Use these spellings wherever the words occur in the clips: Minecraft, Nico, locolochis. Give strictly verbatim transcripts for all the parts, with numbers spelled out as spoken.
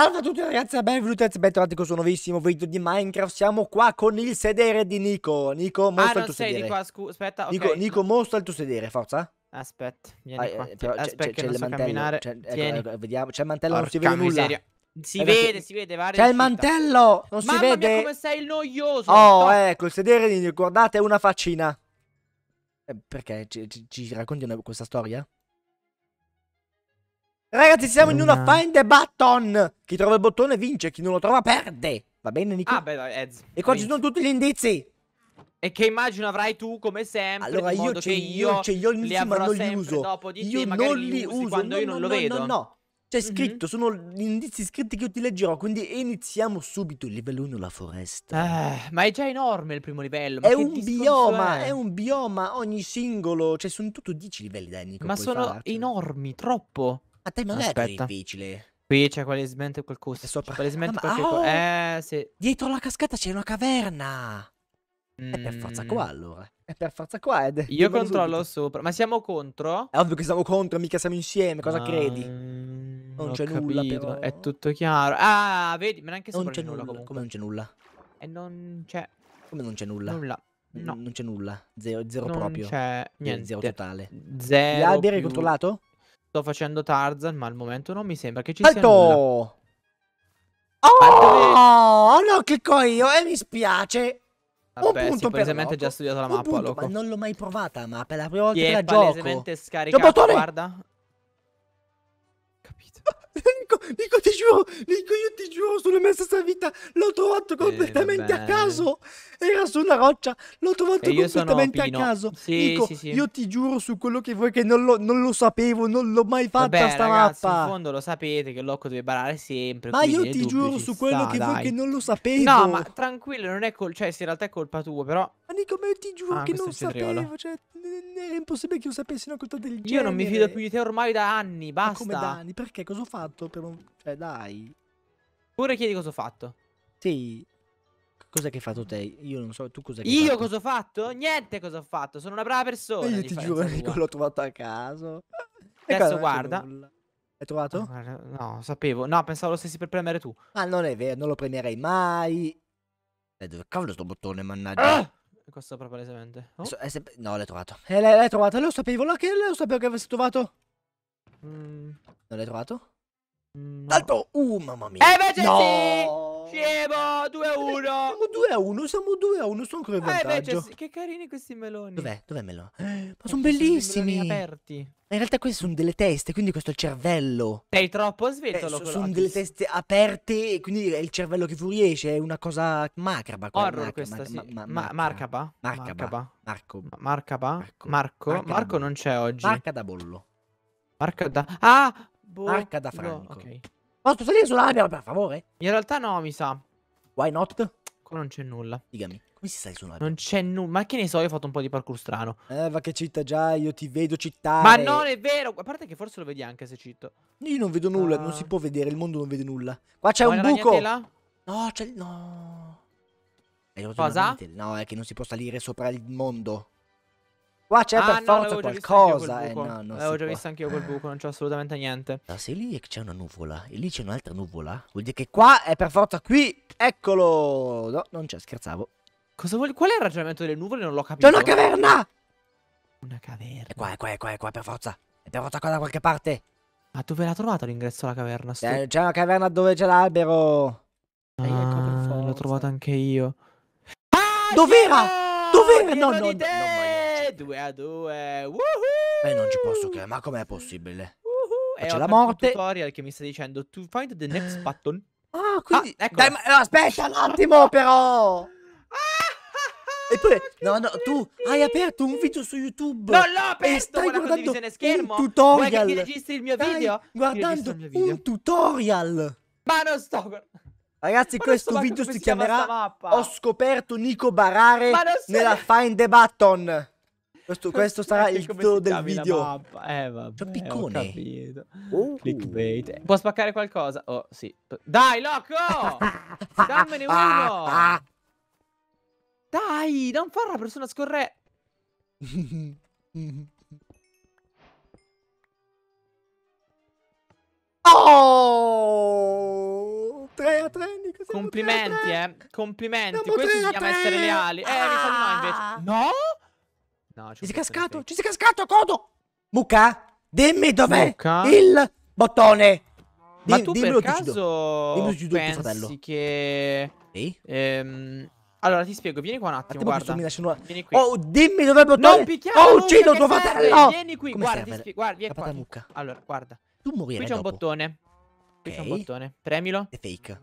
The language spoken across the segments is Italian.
Salve a tutti ragazzi e benvenuti e bentornati con questo nuovissimo video di Minecraft. Siamo qua con il sedere di Nico. Nico, mostra ah, il tuo sedere. Ah, non sei di qua, scusa, aspetta, okay. Nico, Nico, mostra il tuo sedere, forza. Aspetta, vieni ah, qua. Però aspetta che non so camminare. C'è ecco, vediamo, c'è il mantello, porca non si vede miseria. nulla. Si ragazzi, vede, si vede, varie. C'è il mantello, non Mamma si vede. Mamma mia, come sei noioso. Oh, no. Ecco, il sedere di Nico, guardate, è una faccina. Eh, perché? Ci, ci, ci racconti una, questa storia? Ragazzi, siamo in una find the button. Chi trova il bottone vince, chi non lo trova perde. Va bene, Nico? Ah, beh, Eds. E qua ci sono tutti gli indizi. E che immagino avrai tu come sempre. Allora io ce li ho gli uso. Dopo di io te, non li, li uso quando no, io non no, lo no, vedo. No, no. C'è scritto, mm-hmm. sono gli indizi scritti che io ti leggerò. Quindi iniziamo subito. Il livello uno, la foresta. eh, Ma è già enorme il primo livello. Ma è un bioma, è? è un bioma ogni singolo. Cioè sono tutto dieci livelli, dai Nico. Ma sono farci. enormi, troppo. A te non è difficile. Qui c'è qualsiasi qualcosa. Sopra. Qualsiasi qualche oh, eh, sì. Dietro la cascata c'è una caverna. Mm. È per forza qua allora. È per forza qua. Ed io controllo sopra. Ma siamo contro? È ovvio che siamo contro, mica siamo insieme. Cosa ah, credi? Non c'è nulla però. È tutto chiaro. Ah, vedi, ma neanche sopra c'è nulla. nulla Come non c'è nulla? E non c'è. Come non c'è nulla? Nulla. No. Non c'è nulla. Zero, zero non proprio. Non c'è niente. Zero totale. Zero. Gli alberi hai controllato? Sto facendo Tarzan, ma al momento non mi sembra che ci Alto! sia nulla. Oh, Alto! No, clicco io e mi spiace. Vabbè, un punto per loco. Già studiato la mappa, loco. Ma non l'ho mai provata la mappa, è la prima volta che la gioco. È palesemente scaricata, guarda. Capito. Nico, Nico, ti giuro, Nico, io ti giuro sulla mia stessa vita, l'ho trovato completamente eh, a caso. Era su una roccia, l'ho trovato e completamente a caso. Sì, Nico, sì, sì. io ti giuro su quello che vuoi che non lo, non lo sapevo, non l'ho mai fatta. Vabbè, sta ragazzi, mappa. In fondo lo sapete che Loco deve barare sempre. Ma io ti giuro su sta, quello che dai. vuoi che non lo sapevo. No, ma tranquillo, non è colpa, cioè se in realtà è colpa tua, però. Ma Nico, ma io ti giuro ah, che non sapevo, cioè era impossibile che io sapessi una cosa del genere. Io non mi fido più di te ormai da anni, basta. Ma come da anni? Perché? Cosa ho fatto? Per un... Cioè dai. Pure chiedi cosa ho fatto. Sì. Cos'è che hai fatto te? Io non so. Tu cos'è che hai fatto? Io cosa ho fatto? Niente cosa ho fatto. Sono una brava persona. Io ti giuro che l'ho trovato a caso. Adesso guarda. Hai trovato? Ah, no, sapevo. No, pensavo lo stessi per premere tu. Ma ah, non è vero. Non lo premerei mai. Eh, dove cavolo sto bottone, mannaggia. Ah! Questo proprio palesemente. Oh. No, l'hai trovato. Eh, l'hai trovato. Lo sapevo. Lo sapevo che avessi trovato. Mm. Non l'hai trovato? No. Tanto, uh, mamma mia. E invece no. sì, scemo, due a uno. Siamo due a uno, sono ancora in vantaggio. Sì. Che carini questi meloni. Dov'è? Dov'è il melone? Eh, ma sono bellissimi. Sono aperti. In realtà questi sono delle teste, quindi questo è il cervello. Sei troppo sveglio, eh, Locolochis. Sono delle teste aperte, quindi è il cervello che fuoriesce, è una cosa macraba. Horror questa, sì. Marcaba? Marcaba. Marco. Marcaba? Marco? Marco non c'è oggi. Marca da bollo. Marca da... Ah! Marca da Franco. No, okay. Posso salire sull'albero per favore? In realtà no, mi sa. Why not? Qua non c'è nulla. Digami, come si sale sull'albero? Non c'è nulla. Ma che ne so, io ho fatto un po' di parkour strano. Eh, ma che città già, io ti vedo cittare. Ma non è vero. A parte che forse lo vedi anche se citto. Io non vedo nulla, uh... non si può vedere, il mondo non vede nulla. Qua c'è un buco. No, c'è... No. Cosa? No, è che non si può salire sopra il mondo. Qua c'è ah, per no, forza qualcosa. Eh, no, non avevo già visto anch'io quel buco, non c'ho assolutamente niente. Ah, se lì c'è una nuvola e lì c'è un'altra nuvola, vuol dire che qua è per forza qui. Eccolo. No, non c'è, scherzavo. Cosa vuol... Qual è il ragionamento delle nuvole? Non l'ho capito. C'è una caverna! Una caverna. È qua, è qua, è qua, è qua, per forza. È per forza qua da qualche parte. Ma dove l'ha trovato l'ingresso alla caverna? C'è una caverna dove c'è l'albero. Ah, ecco, l'ho trovato anche io. Ah, dov'era? Dov'era? No, no, no, no. due a due. Woohoo! Eh, non ci posso credere, ma com'è possibile? Uh-huh. C'è la morte. È un tutorial che mi sta dicendo to find the next button. Ah, quindi ah, ecco. Dai, ma, aspetta un attimo però. E poi no, no, tu hai aperto un video su YouTube. Non l'ho aperto, e stai guardando schermo. un tutorial. Vuoi che ti registri il mio video? Stai guardando mio video. un tutorial. Ma non sto guardando. Ragazzi, ma questo video si chiamerà Ho scoperto Nico barare nella find the button. Questo, questo sarà il titolo del video. Eh, vabbè, c'è un piccone. Oh. Clickbait. Può spaccare qualcosa? Oh, sì. Dai, Loco! Dammene uno! Dai, non fare la persona scorretta. Oh! Nico, complimenti, eh. Complimenti. Siamo Questo si chiama essere leali. Ah. Eh, mi sa di no, invece. No? No, ci sei cascato. Ci sei cascato, Codo. Mucca, dimmi dov'è il bottone. Ma Dim, tu per caso ci do, pensi fratello. che... Sì? Ehm... Allora ti spiego, vieni qua un attimo, guarda. Una... Vieni qui. Oh, dimmi dove è il bottone. Non picchiare. Oh, uccido tuo fratello. Vieni qui, Come guarda, ti spiego. Guarda, qua. Mucca. Allora, guarda. Tu morirai. Qui c'è un bottone. Qui c'è un bottone. Premilo. È fake.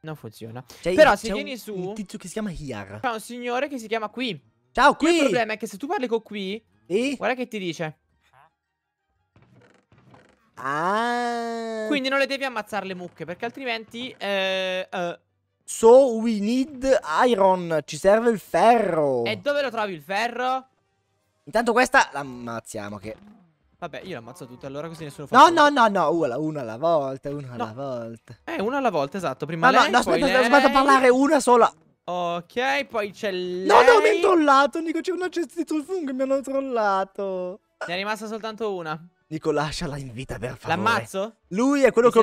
Non funziona. Però se vieni su... un tizio che si chiama Hiar. C'è un signore che si chiama Qui. Ciao, Qui. Il problema è che se tu parli con Qui... Guarda che ti dice. Ah. Quindi non le devi ammazzare le mucche, perché altrimenti... Eh... eh So we need iron. Ci serve il ferro. E dove lo trovi il ferro? Intanto questa la ammazziamo che... Vabbè, io l'ammazzo tutta allora così nessuno fa. No, no, no, no, una alla volta, una alla volta. Eh, una alla volta, esatto. Prima lei, poi lei. No, aspetta, vado a parlare una sola. Ok, poi c'è lei. No, no, mi hanno trollato, Nico, c'è una cestita sul fungo, mi hanno trollato. Ne è rimasta soltanto una. Nico, lasciala in vita per favore. L'ammazzo? Lui è quello, che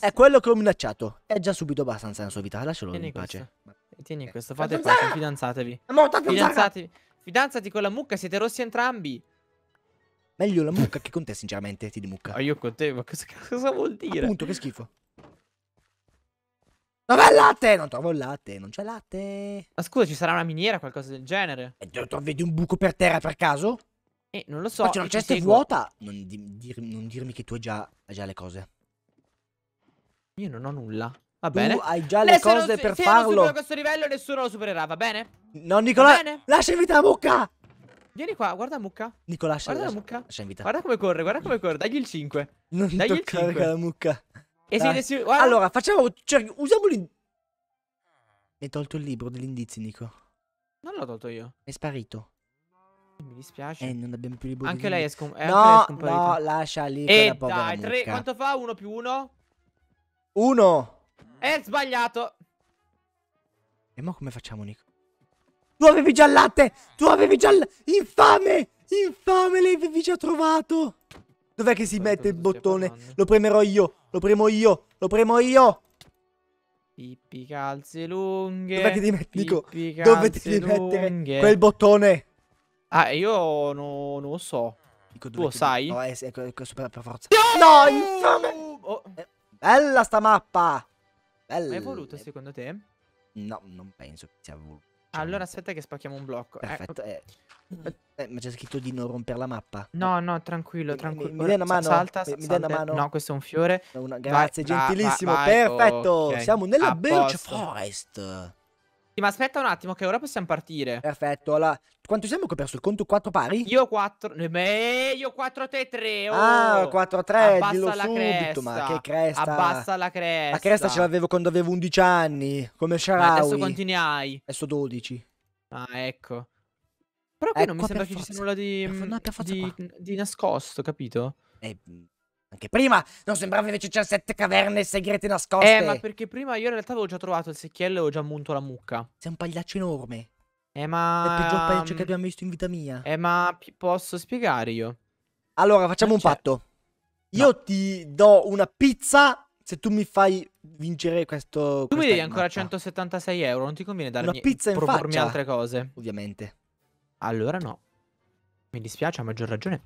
è quello che ho minacciato. È già subito abbastanza nella sua vita. Lascialo Tieni in pace. Questo. Tieni eh. questo, fate pace, fidanzatevi. Fidanzatevi. Fidanzati con la mucca, siete rossi entrambi. Meglio la mucca che con te, sinceramente, ti di mucca. Ma io con te, ma cosa, cosa vuol dire? Appunto, che schifo. Dov'è il latte? Non trovo il latte, non c'è latte. Ma scusa, ci sarà una miniera, qualcosa del genere? E eh, vedi un buco per terra per caso? Eh, non lo so. Ma c'è una cesta vuota. Non, di, dir, non dirmi che tu hai già, hai già le cose. Io non ho nulla. Va bene. Tu hai già le Lei cose non, per se farlo. Se non supero questo livello, nessuno lo supererà, va bene? No, Nicola, lascia in vita la mucca. Vieni qua, guarda la mucca. Nicola, lascia, guarda la mucca. Lascia in vita. Guarda come corre, guarda come corre. Dagli il cinque. Non dagli il cinque. La mucca. E si, si, allora, facciamo. Cioè, usiamo l'in... Mi hai tolto il libro degli indizi, Nico. Non l'ho tolto io. È sparito. Mi dispiace. Eh, non abbiamo più libro. Anche lei è, scom eh, no, lei è scomparita. No, lascia lì. E dai, tre. Quanto fa? Uno più uno? Uno. È sbagliato. E ma come facciamo, Nico? Tu avevi già il latte. Tu avevi già il... Infame. Infame, lei avevi già trovato. Dov'è che si Poi mette il bottone? Parlando. Lo premerò io. Lo premo io. Lo premo io. Pippi calze lunghe. Dov'è che ti metti, Nico? Dove ti devi mettere quel bottone? Ah, io no, non lo so. Dico, tu lo sai? No, è, è, è, è per forza. No, infame! Oh. Bella sta mappa! Bella. Ma è voluto secondo te? No, non penso che sia voluto. Cioè, allora aspetta che spacchiamo un blocco. Perfetto. Eh. Eh, eh, ma c'è scritto di non rompere la mappa. No, no, tranquillo, tranquillo. Mi, mi dai una mano? Salta, mi, mi dai una mano? No, questo è un fiore. Una, grazie, vai, gentilissimo. Vai, perfetto. Okay. Siamo nella Birch Forest. Sì, ma aspetta un attimo, che ora possiamo partire. Perfetto, allora. Quanto siamo che ho perso il conto? quattro pari? Io quattro. Beh, io quattro, te tre. Oh. Ah, quattro a tre. Abbassa dillo la subito, cresta. Ma che cresta? Abbassa la cresta. La cresta ce l'avevo quando avevo undici anni. Come Sharawi. Adesso quanti ne hai? Adesso dodici. Ah, ecco. Però qui eh, non mi sembra che forza. ci sia nulla di, no, di, di nascosto, capito? Eh, anche prima non sembrava invece c'erano sette caverne segrete nascoste. Eh, ma perché prima io in realtà avevo già trovato il secchiello e avevo già munto la mucca. Sei un pagliaccio enorme. Eh, ma... È il peggior pagliaccio che abbiamo visto in vita mia. Eh, ma posso spiegare io? Allora, facciamo un patto. Io no. ti do una pizza se tu mi fai vincere questo... Tu mi devi ancora centosettantasei euro, non ti conviene darmi... Una pizza in propormi faccia. altre cose. Ovviamente. Allora no. Mi dispiace, a maggior ragione.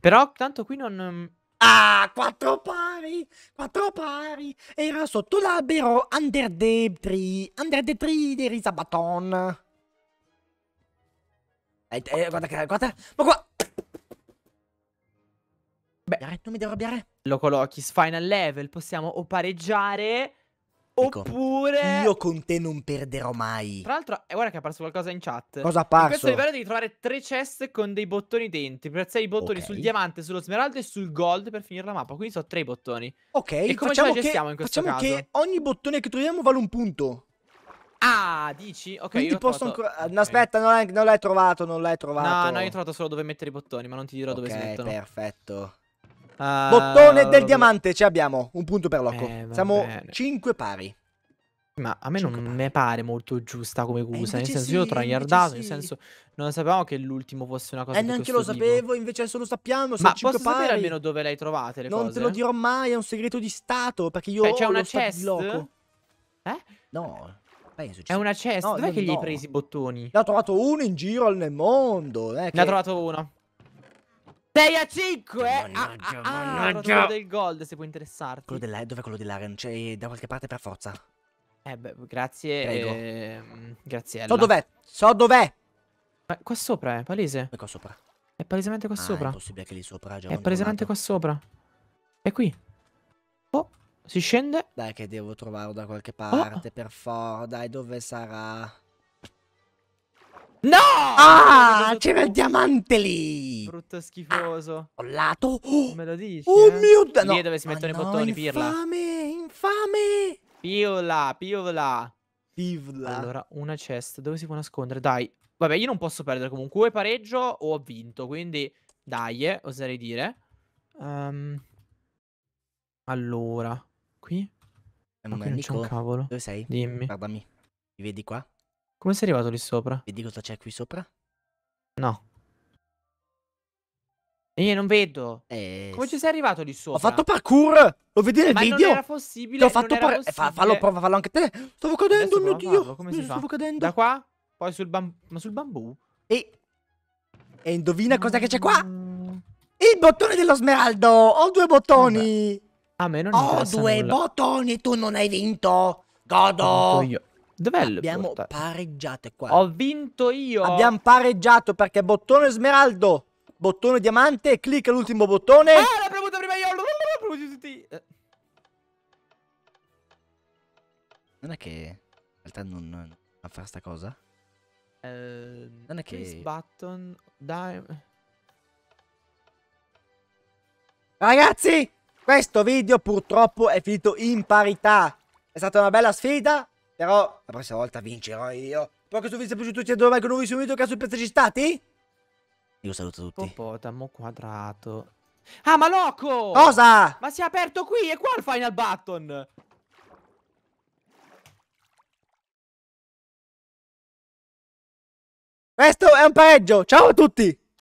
Però tanto qui non... Ah, quattro pari, quattro pari. Era sotto l'albero under the tree, under the tree di Risabaton. Eh, eh, guarda, guarda, ma qua. Beh, non mi devo arrabbiare. Locolochis final level, possiamo o pareggiare Nico, oppure... Io con te non perderò mai. Tra l'altro, eh, guarda che è apparso qualcosa in chat. Cosa è apparso? In questo livello devi trovare tre chest con dei bottoni dentro. Piazzare i bottoni okay. sul diamante, sullo smeraldo e sul gold per finire la mappa. Quindi sono tre bottoni. Ok, e come facciamo, che, in questo facciamo caso? che ogni bottone che troviamo vale un punto. Ah, dici? Ok, Quindi io posso ancora... okay. No, aspetta, non l'hai trovato, non l'hai trovato. No, no, io ho trovato solo dove mettere i bottoni, ma non ti dirò okay, dove si mettono. Ok, perfetto. Uh... Bottone del diamante, ce l'abbiamo. Un punto per loco. Eh, Siamo cinque pari. Ma a me non pari. mi pare molto giusta come cosa. Eh, nel senso, sì, io tragliardato, sì. nel senso, non sapevamo che l'ultimo fosse una cosa eh, di questo tipo. E neanche lo sapevo, invece adesso lo sappiamo. Ma posso pari. sapere almeno dove le hai trovate le non cose? Non te lo dirò mai, è un segreto di stato, perché io eh, ho c'è una chest. Eh? No. È una cesta. No, dov'è che no. gli hai presi i bottoni? Ne ho trovato uno in giro nel mondo. Eh, ne che... ho trovato uno. sei a cinque. Mannaggia, ah, ah, mannaggia. Quello del gold, se può interessarti. Quello della... Dov'è quello dell'arancia? C'è da qualche parte per forza. Eh beh, grazie. Ehm, grazie. So dov'è. So dov'è. Ma qua sopra è palese. È qua sopra. È palesemente qua ah, sopra. È possibile che lì sopra. Già è palesemente qua sopra. È qui. Oh. Si scende. Dai che devo trovarlo da qualche parte, oh. per forza. Dai, dove sarà? No! Ah, c'era il diamante lì! Brutto schifoso. Ah, lato. Oh, me lo dici? Oh eh? mio Dio! No. Lì è dove si mettono ah, i bottoni, no, pirla. Infame, infame! Piola, piola. Piola. Allora, una chest. Dove si può nascondere? Dai. Vabbè, io non posso perdere comunque. O pareggio o ho vinto, quindi... Dai, eh, oserei dire. Um... Allora... Qui? Ma qui non c'è un cavolo. Dove sei? Dimmi. Guardami. Mi vedi qua? Come sei arrivato lì sopra? Vedi cosa c'è qui sopra? No. Io non vedo. Eh, Come ci sei arrivato lì sopra? Ho fatto parkour! Lo vedi nel Ma video? Ma non era possibile. L'ho fatto parkour. Fa, fallo, prova, fallo anche te. Stavo cadendo, mio Dio. Come si fa? Stavo cadendo. Da qua? Poi sul bambù. Ma sul bambù? E... E indovina mm. cosa che c'è qua? Il bottone dello smeraldo. Ho due bottoni. Vabbè. A me non ho due nulla. bottoni, tu non hai vinto. Godo. Dov'è il Abbiamo pareggiato qua. Ho vinto io. Abbiamo pareggiato perché bottone smeraldo, bottone diamante, clicca l'ultimo bottone. Ah, l'ho premuto prima io. L'ho premuto tutti. Non è che in realtà non, non a fare sta cosa. Uh, non è che button, dai. Ragazzi, questo video purtroppo è finito in parità. È stata una bella sfida, però la prossima volta vincerò io. Poi questo video è piaciuto, ci vediamo con un nuovo video. Cazzo, pezzi ci stati? Io saluto tutti. Popotamo quadrato. Ah, ma loco! Cosa? Ma si è aperto qui, e qua il final button. Questo è un pareggio. Ciao a tutti!